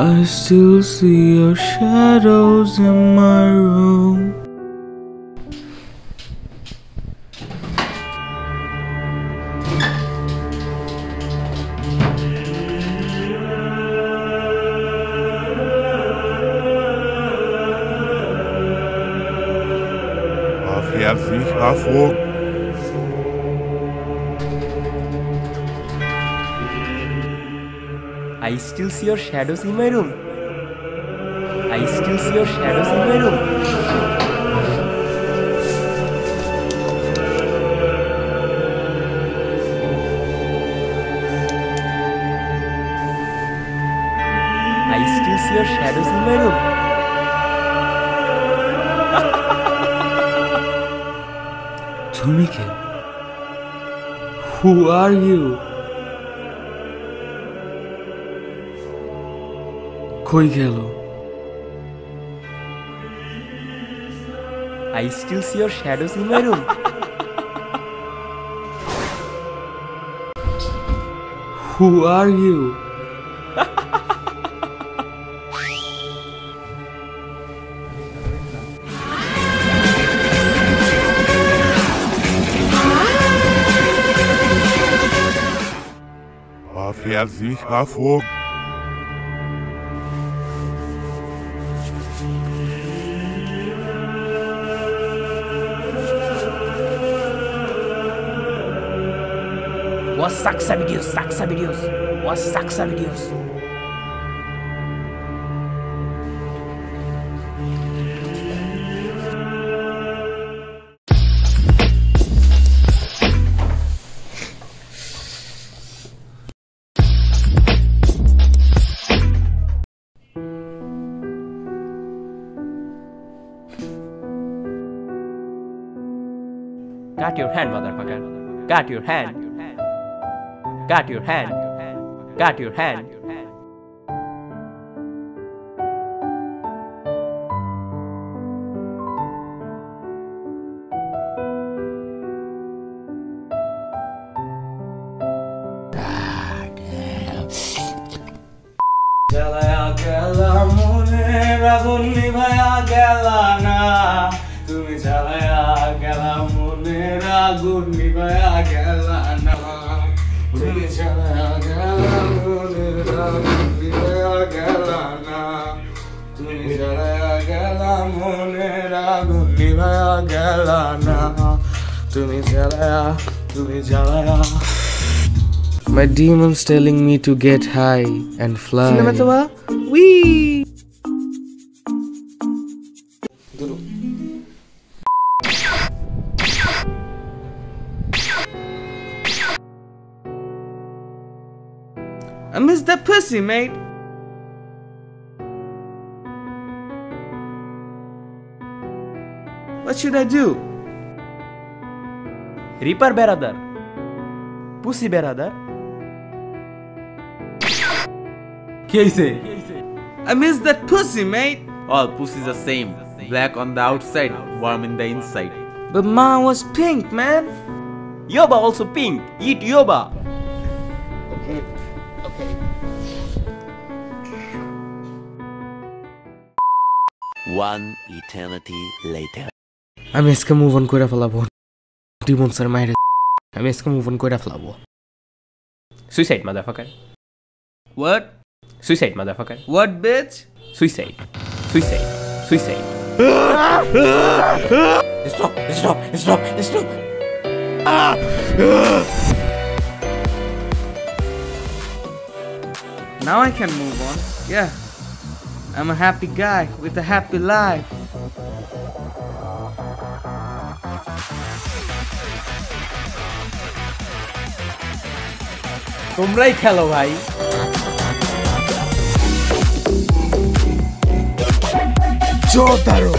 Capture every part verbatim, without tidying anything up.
I still see your shadows in my room. Fährt sich Afro. I still see your shadows in my room. I still see your shadows in my room. I still see your shadows in my room. Who are you? Koi gelo? I still see your shadows in my room. Who are you? Fährt sich Afro. Was Saksa Videos, Saksa Videos, was Saksa Videos. Got your hand, motherfucker. Got your hand. Got your hand. Got your hand. Good me by a galana. Good each other, a galana. Good me by a galana. Good each other, a galana. Good me by a galana. Good each other, good each other. My demons telling me to get high and fly. Cinematova, wee. I miss that pussy, mate. What should I do? Reaper brother, pussy brother. Kaise? I miss that pussy, mate. All pussies are same. Black on the outside, warm in the inside. But mine was pink, man. Yoba also pink. Eat yoba. Okay. One eternity later. I miss ka move on kora falabo. Demons are my. I miss ka move on kora falabo. Suicide, motherfucker. What? Suicide, motherfucker. What, bitch? Suicide. Suicide. Suicide. Stop! Stop! Stop! Stop! Now I can move on. Yeah. I'm a happy guy with a happy life. Tumrai khelo bhai. Jotaro.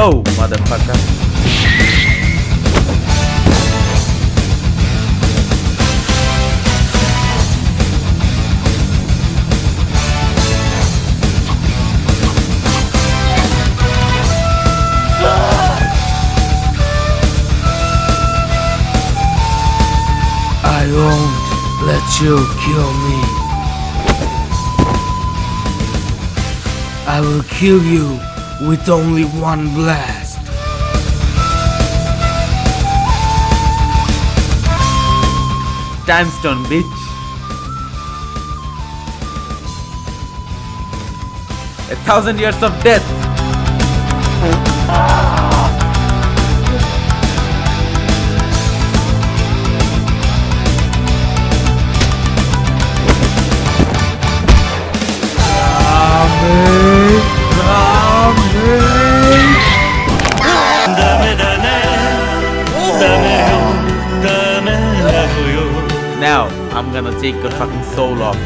slow, motherfucker. I won't let you kill me. I will kill you with only one blast. Time stone, bitch. A thousand years of death. Now, I'm gonna take your fucking soul off.